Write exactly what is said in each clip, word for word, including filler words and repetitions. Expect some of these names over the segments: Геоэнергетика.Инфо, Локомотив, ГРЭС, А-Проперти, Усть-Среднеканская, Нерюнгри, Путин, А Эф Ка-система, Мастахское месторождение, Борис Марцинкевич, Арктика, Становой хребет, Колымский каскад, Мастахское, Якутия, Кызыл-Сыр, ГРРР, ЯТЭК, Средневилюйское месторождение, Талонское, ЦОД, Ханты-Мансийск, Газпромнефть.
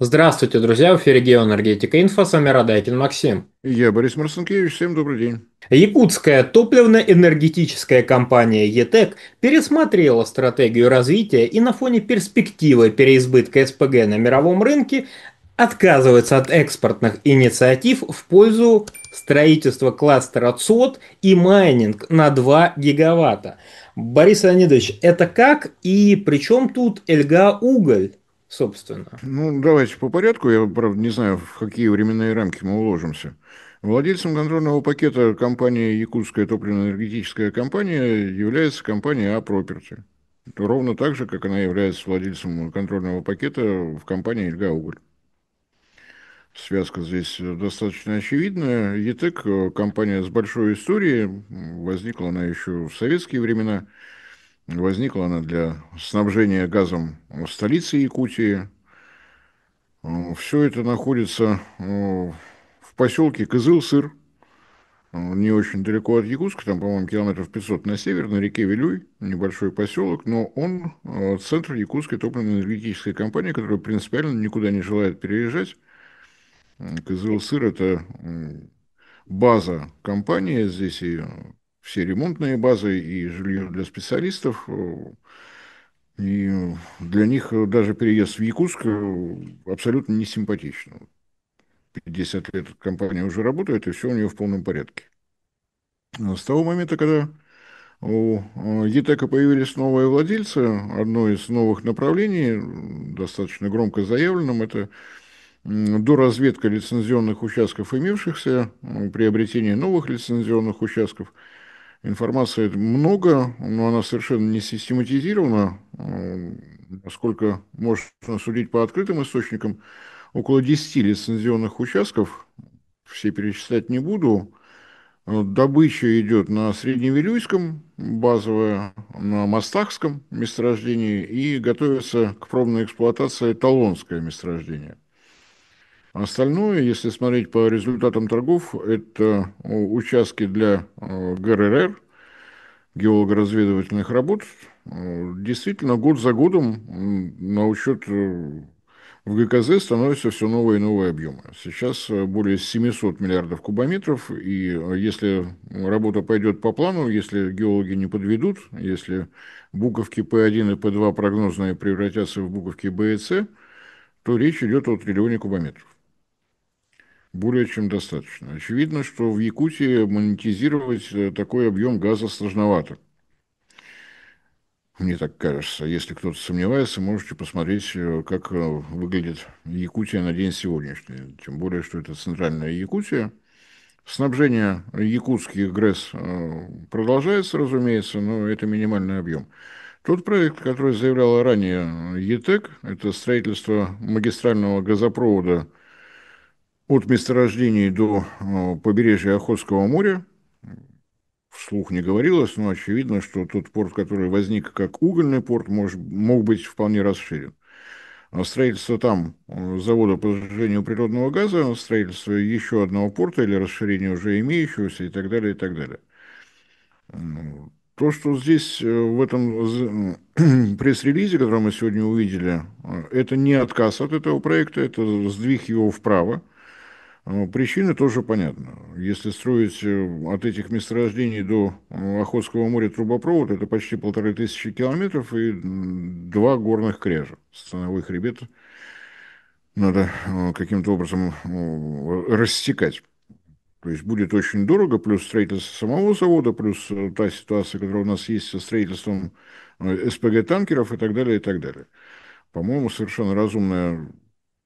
Здравствуйте, друзья, в эфире Геоэнергетика.Инфо, с вами Радайкин Максим. Я Борис Марцинкевич, всем добрый день. Якутская топливно-энергетическая компания ЯТЭК пересмотрела стратегию развития и на фоне перспективы переизбытка СПГ на мировом рынке отказывается от экспортных инициатив в пользу строительства кластера ЦОД и майнинг на два гигаватта. Борис Леонидович, это как и при чем тут Эльгауголь? Собственно. Ну, давайте по порядку. Я, правда, не знаю, в какие временные рамки мы уложимся. Владельцем контрольного пакета компании «Якутская топливно-энергетическая компания» является компания «А-Проперти». Ровно так же, как она является владельцем контрольного пакета в компании «Эльгауголь». Связка здесь достаточно очевидная. ЯТЭК – компания с большой историей. Возникла она еще в советские времена. Возникла она для снабжения газом в столице Якутии. Все это находится в поселке Кызыл-Сыр, не очень далеко от Якутска, там, по-моему, километров пятьсот на север, на реке Вилюй, небольшой поселок, но он центр Якутской топливно-энергетической компании, которая принципиально никуда не желает переезжать. Кызыл-Сыр – это база компании, здесь и все ремонтные базы и жилье для специалистов. И для них даже переезд в Якутск абсолютно не симпатично. пятьдесят лет компания уже работает, и все у нее в полном порядке. С того момента, когда у ЯТЭКа появились новые владельцы, одно из новых направлений, достаточно громко заявленным, это доразведка лицензионных участков имевшихся, приобретение новых лицензионных участков. Информации много, но она совершенно не систематизирована. Насколько можно судить по открытым источникам, около десяти лицензионных участков, все перечислять не буду. Добыча идет на Средневилюйском, базовая, на Мастахском месторождении и готовится к пробной эксплуатации Талонское месторождение. Остальное, если смотреть по результатам торгов, это участки для ГРРР, геолого-разведывательных работ. Действительно, год за годом на учет в ГКЗ становятся все новые и новые объемы. Сейчас более семисот миллиардов кубометров, и если работа пойдет по плану, если геологи не подведут, если буковки П один и П два прогнозные превратятся в буковки Б и С, то речь идет о триллионе кубометров. Более чем достаточно. Очевидно, что в Якутии монетизировать такой объем газа сложновато. Мне так кажется. Если кто-то сомневается, можете посмотреть, как выглядит Якутия на день сегодняшний. Тем более, что это центральная Якутия. Снабжение якутских ГРЭС продолжается, разумеется, но это минимальный объем. Тот проект, который заявляла ранее ЯТЭК, это строительство магистрального газопровода от месторождений до побережья Охотского моря. Вслух не говорилось, но очевидно, что тот порт, который возник как угольный порт, может, мог быть вполне расширен. Строительство там завода по сжижению природного газа, строительство еще одного порта или расширение уже имеющегося и так далее, и так далее. То, что здесь в этом пресс-релизе, который мы сегодня увидели, это не отказ от этого проекта, это сдвиг его вправо. Причины тоже понятны. Если строить от этих месторождений до Охотского моря трубопровод, это почти полторы тысячи километров и два горных кряжа. Становой хребет надо каким-то образом рассекать. То есть будет очень дорого, плюс строительство самого завода, плюс та ситуация, которая у нас есть со строительством СПГ-танкеров и так далее, и так далее. По-моему, совершенно разумное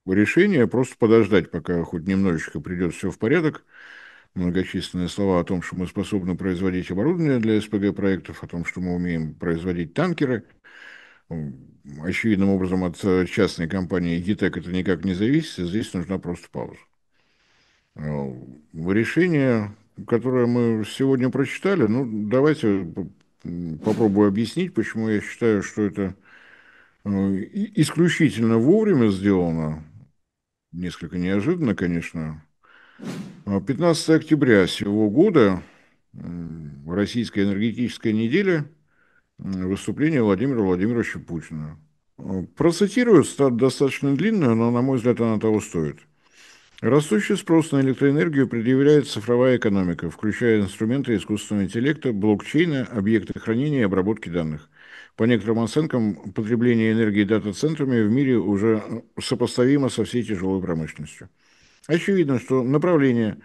решение просто подождать, пока хоть немножечко придет все в порядок. Многочисленные слова о том, что мы способны производить оборудование для СПГ-проектов, о том, что мы умеем производить танкеры. Очевидным образом от частной компании ЯТЭК это никак не зависит, здесь нужна просто пауза. Решение, которое мы сегодня прочитали, ну, давайте попробую объяснить, почему я считаю, что это исключительно вовремя сделано. Несколько неожиданно, конечно. пятнадцатого октября сего года, Российская энергетическая неделя, выступление Владимира Владимировича Путина. Процитирую, статья достаточно длинная, но, на мой взгляд, она того стоит. Растущий спрос на электроэнергию предъявляет цифровая экономика, включая инструменты искусственного интеллекта, блокчейна, объекты хранения и обработки данных. По некоторым оценкам, потребление энергии дата-центрами в мире уже сопоставимо со всей тяжелой промышленностью. Очевидно, что направления,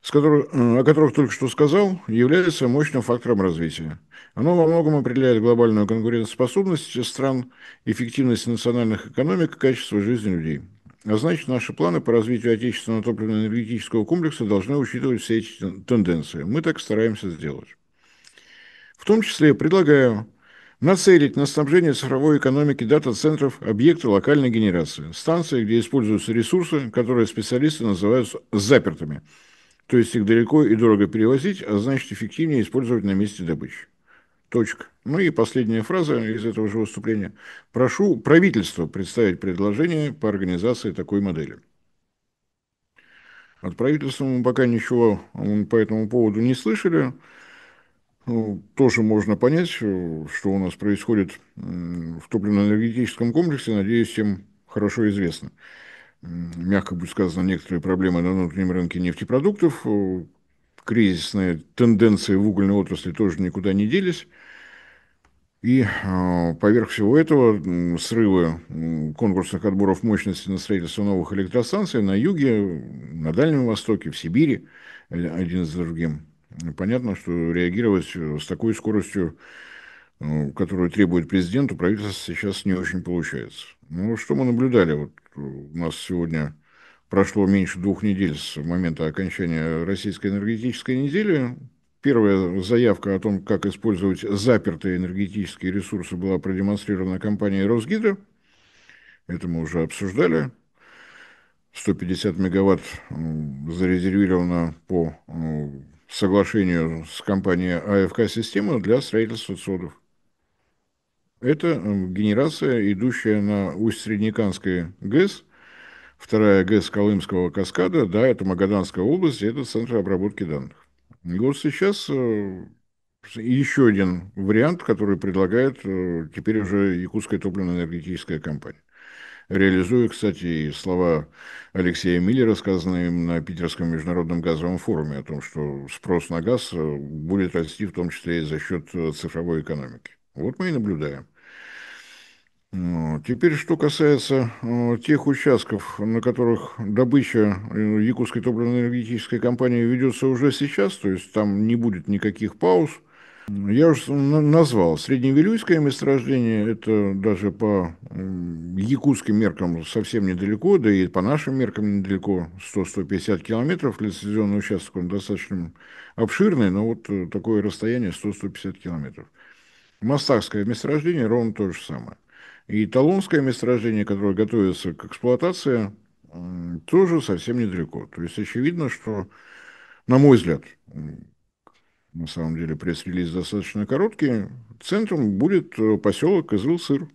с которых, о которых только что сказал, являются мощным фактором развития. Оно во многом определяет глобальную конкурентоспособность стран, эффективность национальных экономик и качество жизни людей. А значит, наши планы по развитию отечественного топливно-энергетического комплекса должны учитывать все эти тенденции. Мы так стараемся сделать. В том числе предлагаю нацелить на снабжение цифровой экономики дата-центров объекты локальной генерации, станции, где используются ресурсы, которые специалисты называют запертыми, то есть их далеко и дорого перевозить, а значит эффективнее использовать на месте добычи. Точка. Ну и последняя фраза из этого же выступления. Прошу правительство представить предложение по организации такой модели. От правительства мы пока ничего по этому поводу не слышали. Ну, тоже можно понять, что у нас происходит в топливно-энергетическом комплексе, надеюсь, всем хорошо известно. Мягко будет сказано, некоторые проблемы на внутреннем рынке нефтепродуктов, кризисные тенденции в угольной отрасли тоже никуда не делись. И поверх всего этого срывы конкурсных отборов мощности на строительство новых электростанций на юге, на Дальнем Востоке, в Сибири, один за другим. Понятно, что реагировать с такой скоростью, которую требует президент, у правительства сейчас не очень получается. Ну, что мы наблюдали? Вот у нас сегодня... прошло меньше двух недель с момента окончания российской энергетической недели. Первая заявка о том, как использовать запертые энергетические ресурсы, была продемонстрирована компанией Росгидро. Это мы уже обсуждали. сто пятьдесят мегаватт зарезервировано по соглашению с компанией А Эф Ка-система для строительства цодов. Это генерация, идущая на Усть-Среднеканской ГЭС. Вторая ГЭС Колымского каскада, да, это Магаданская область, это центр обработки данных. И вот сейчас еще один вариант, который предлагает теперь уже Якутская топливно-энергетическая компания. Реализуя, кстати, и слова Алексея Миллера, сказанные им на Питерском международном газовом форуме, о том, что спрос на газ будет расти в том числе и за счет цифровой экономики. Вот мы и наблюдаем. Теперь, что касается тех участков, на которых добыча Якутской топливно-энергетической компании ведется уже сейчас, то есть там не будет никаких пауз, я уже назвал Средневилюйское месторождение, это даже по якутским меркам совсем недалеко, да и по нашим меркам недалеко, сто — сто пятьдесят километров, лицензионный участок, он достаточно обширный, но вот такое расстояние сто — сто пятьдесят километров. Мастахское месторождение ровно то же самое. И Талонское месторождение, которое готовится к эксплуатации, тоже совсем недалеко. То есть очевидно, что, на мой взгляд, на самом деле пресс-релиз достаточно короткий, центром будет поселок Кызыл-Сыр.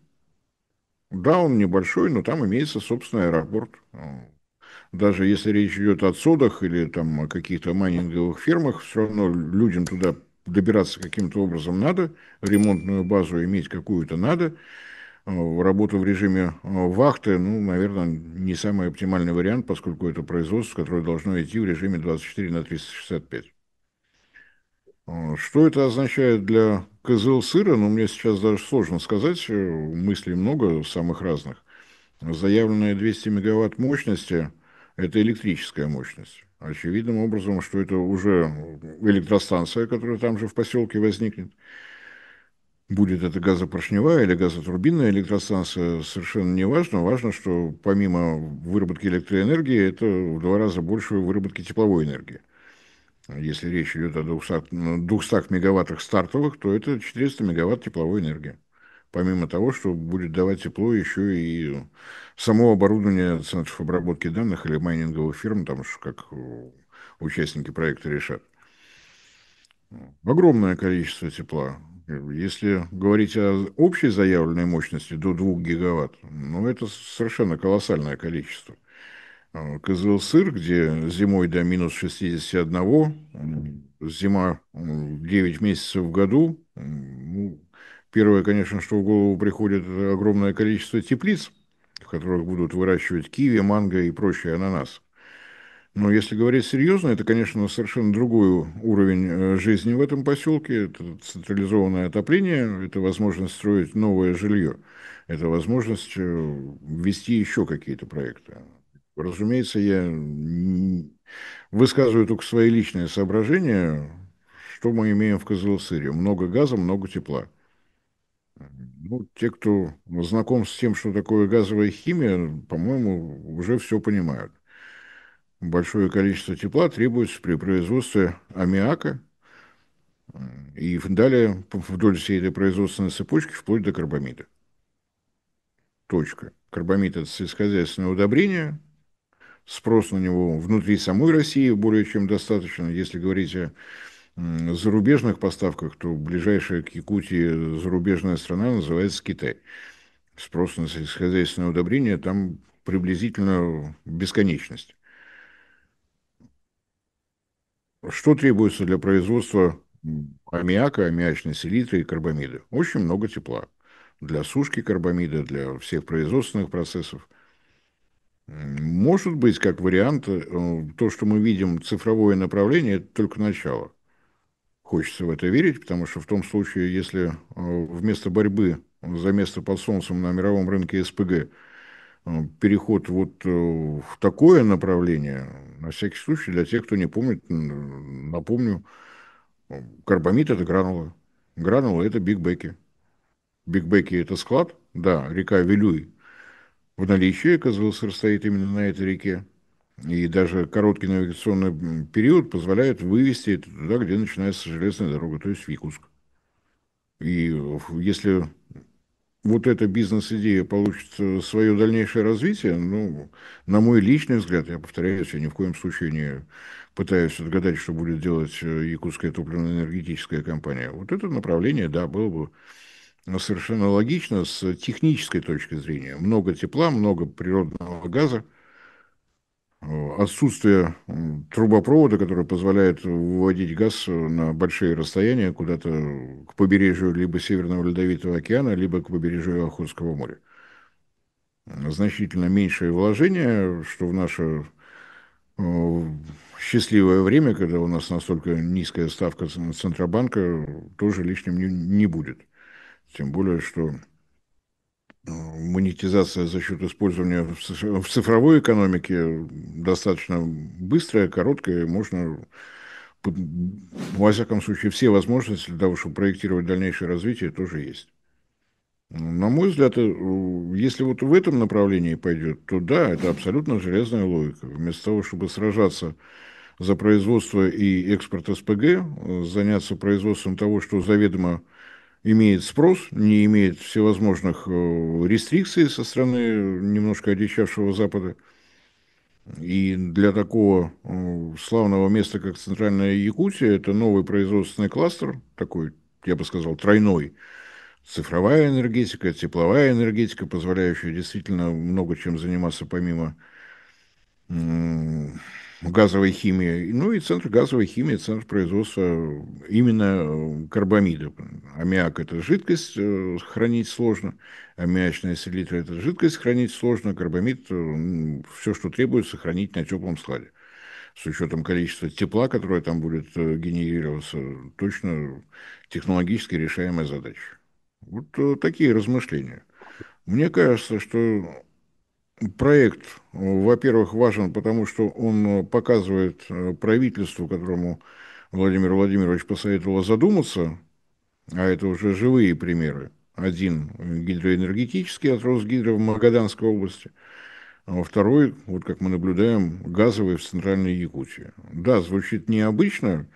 Да, он небольшой, но там имеется собственный аэропорт. Даже если речь идет о цодах или там о каких-то майнинговых фермах, все равно людям туда добираться каким-то образом надо, ремонтную базу иметь какую-то надо. Работа в режиме вахты, ну, наверное, не самый оптимальный вариант, поскольку это производство, которое должно идти в режиме двадцать четыре на триста шестьдесят пять. Что это означает для Кызыл-Сыра? Ну, мне сейчас даже сложно сказать, мыслей много, самых разных. Заявленные двести мегаватт мощности – это электрическая мощность. Очевидным образом, что это уже электростанция, которая там же в поселке возникнет. Будет это газопоршневая или газотурбинная электростанция, совершенно не важно. Важно, что помимо выработки электроэнергии, это в два раза больше выработки тепловой энергии. Если речь идет о двухстах мегаваттах стартовых, то это четыреста мегаватт тепловой энергии. Помимо того, что будет давать тепло еще и само оборудование центров обработки данных или майнинговых фирм, там как участники проекта решат. Огромное количество тепла. Если говорить о общей заявленной мощности до двух гигаватт, ну это совершенно колоссальное количество. Кызыл-Сыр, где зимой до минус шестидесяти одного, зима девять месяцев в году, ну, Первое, конечно, что в голову приходит, это огромное количество теплиц, в которых будут выращивать киви, манго и прочие ананасы. Но если говорить серьезно, это, конечно, совершенно другой уровень жизни в этом поселке. Это централизованное отопление, это возможность строить новое жилье, это возможность ввести еще какие-то проекты. Разумеется, я высказываю только свои личные соображения, что мы имеем в Кызыл-Сыре. Много газа, много тепла. Ну, те, кто знаком с тем, что такое газовая химия, по-моему, уже все понимают. Большое количество тепла требуется при производстве аммиака и далее вдоль всей этой производственной цепочки вплоть до карбамида. Точка. Карбамид – это сельскохозяйственное удобрение. Спрос на него внутри самой России более чем достаточно. Если говорить о зарубежных поставках, то ближайшая к Якутии зарубежная страна называется Китай. Спрос на сельскохозяйственное удобрение там приблизительно бесконечность. Что требуется для производства аммиака, аммиачной селитры и карбамида? Очень много тепла. Для сушки карбамида, для всех производственных процессов. Может быть, как вариант, то, что мы видим, цифровое направление, это только начало. Хочется в это верить, потому что в том случае, если вместо борьбы за место под солнцем на мировом рынке СПГ переход вот в такое направление, на всякий случай, для тех, кто не помнит, напомню, карбамид – это гранулы. Гранулы – это бигбеки. Бигбеки – это склад, да, река Вилюй в наличии, Кызыл-Сыр стоит именно на этой реке, и даже короткий навигационный период позволяет вывести это туда, где начинается железная дорога, то есть в Якутск. И если вот эта бизнес-идея получит свое дальнейшее развитие, ну, на мой личный взгляд, я повторяюсь, я ни в коем случае не пытаюсь отгадать, что будет делать якутская топливно-энергетическая компания. Вот это направление, да, было бы совершенно логично с технической точки зрения. Много тепла, много природного газа, отсутствие трубопровода, который позволяет выводить газ на большие расстояния куда-то к побережью либо Северного Ледовитого океана, либо к побережью Охотского моря. Значительно меньшее вложение, что в наше счастливое время, когда у нас настолько низкая ставка Центробанка, тоже лишним не будет. Тем более, что монетизация за счет использования в цифровой экономике достаточно быстрая, короткая, можно, во всяком случае, все возможности для того, чтобы проектировать дальнейшее развитие, тоже есть. На мой взгляд, если вот в этом направлении пойдет, то да, это абсолютно железная логика. Вместо того, чтобы сражаться за производство и экспорт СПГ, заняться производством того, что заведомо имеет спрос, не имеет всевозможных рестрикций со стороны немножко одичавшего Запада. И для такого славного места, как Центральная Якутия, это новый производственный кластер, такой, я бы сказал, тройной. Цифровая энергетика, тепловая энергетика, позволяющая действительно много чем заниматься помимо газовой химии, ну и центр газовой химии, центр производства именно карбамида. Аммиак – это жидкость, хранить сложно, аммиачная селитра – это жидкость, хранить сложно, карбамид – все, что требуется, хранить на теплом складе. С учетом количества тепла, которое там будет генерироваться, точно технологически решаемая задача. Вот такие размышления. Мне кажется, что проект, во-первых, важен, потому что он показывает правительству, которому Владимир Владимирович посоветовал задуматься, а это уже живые примеры. Один гидроэнергетический от Росгидро в Магаданской области, а второй, вот как мы наблюдаем, газовый в Центральной Якутии. Да, звучит необычно,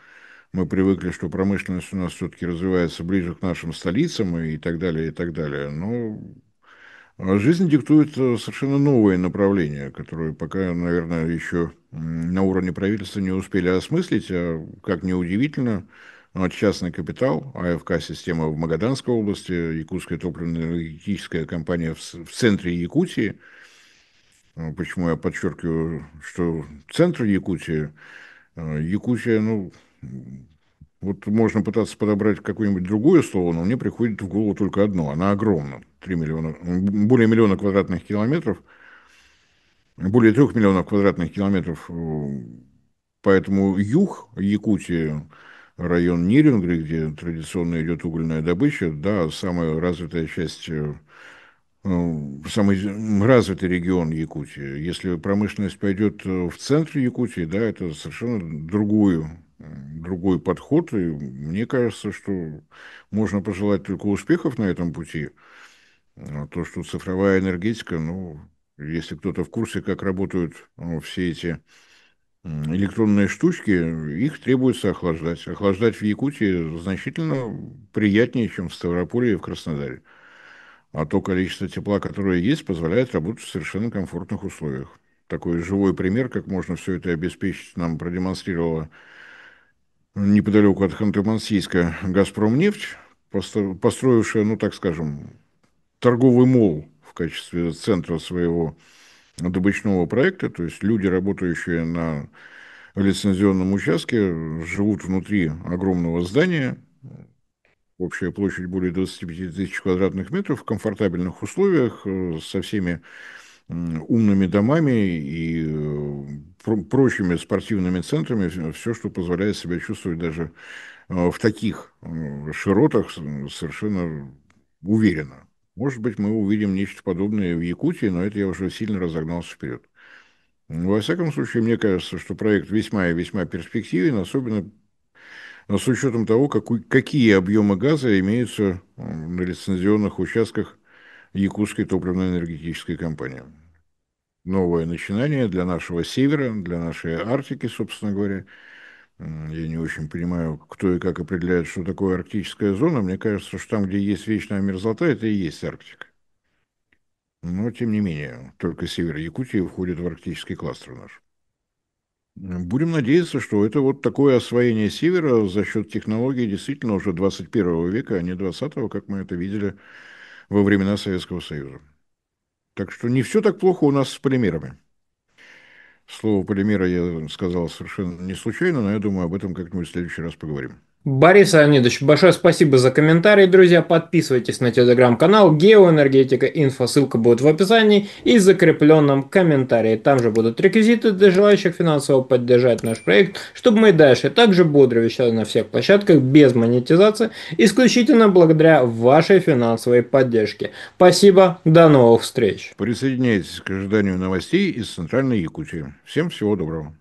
мы привыкли, что промышленность у нас все-таки развивается ближе к нашим столицам и так далее, и так далее, но жизнь диктует совершенно новые направления, которые пока, наверное, еще на уровне правительства не успели осмыслить. А, как ни удивительно, частный капитал, А Эф Ка-система в Магаданской области, якутская топливно-энергетическая компания в центре Якутии. Почему я подчеркиваю, что центр Якутии, Якутия, ну, Вот можно пытаться подобрать какое-нибудь другое слово, но мне приходит в голову только одно. Она огромна. три миллиона, более миллиона квадратных километров. Более трех миллионов квадратных километров. Поэтому юг Якутии, район Нерюнгри, где традиционно идет угольная добыча, да, самая развитая часть, самый развитый регион Якутии. Если промышленность пойдет в центр Якутии, да, это совершенно другую другой подход, и мне кажется, что можно пожелать только успехов на этом пути. А то, что цифровая энергетика, ну, если кто-то в курсе, как работают ну, все эти электронные штучки, их требуется охлаждать. Охлаждать в Якутии значительно приятнее, чем в Ставрополье и в Краснодаре. А то количество тепла, которое есть, позволяет работать в совершенно комфортных условиях. Такой живой пример, как можно все это обеспечить, нам продемонстрировала неподалеку от Ханты-Мансийска «Газпромнефть», построившая, ну так скажем, торговый молл в качестве центра своего добычного проекта. То есть люди, работающие на лицензионном участке, живут внутри огромного здания, общая площадь более двадцати пяти тысяч квадратных метров, в комфортабельных условиях, со всеми умными домами и прочими спортивными центрами, все, что позволяет себя чувствовать даже в таких широтах совершенно уверенно. Может быть, мы увидим нечто подобное в Якутии, но это я уже сильно разогнался вперед. Во всяком случае, мне кажется, что проект весьма и весьма перспективен, особенно с учетом того, какой, какие объемы газа имеются на лицензионных участках Якутской топливно-энергетической компании. Новое начинание для нашего севера, для нашей Арктики, собственно говоря. Я не очень понимаю, кто и как определяет, что такое арктическая зона. Мне кажется, что там, где есть вечная мерзлота, это и есть Арктика. Но, тем не менее, только север Якутии входит в арктический кластер наш. Будем надеяться, что это вот такое освоение севера за счет технологий действительно уже двадцать первого века, а не двадцатого, как мы это видели во времена Советского Союза. Так что не все так плохо у нас с полимерами. Слово полимера я сказал совершенно не случайно, но я думаю, об этом как-нибудь в следующий раз поговорим. Борис Леонидович, большое спасибо за комментарии, друзья. Подписывайтесь на телеграм-канал Геоэнергетика.Инфо, ссылка будет в описании и в закрепленном комментарии. Там же будут реквизиты для желающих финансово поддержать наш проект, чтобы мы дальше также бодро вещали на всех площадках без монетизации, исключительно благодаря вашей финансовой поддержке. Спасибо, до новых встреч. Присоединяйтесь к ожиданию новостей из Центральной Якутии. Всем всего доброго.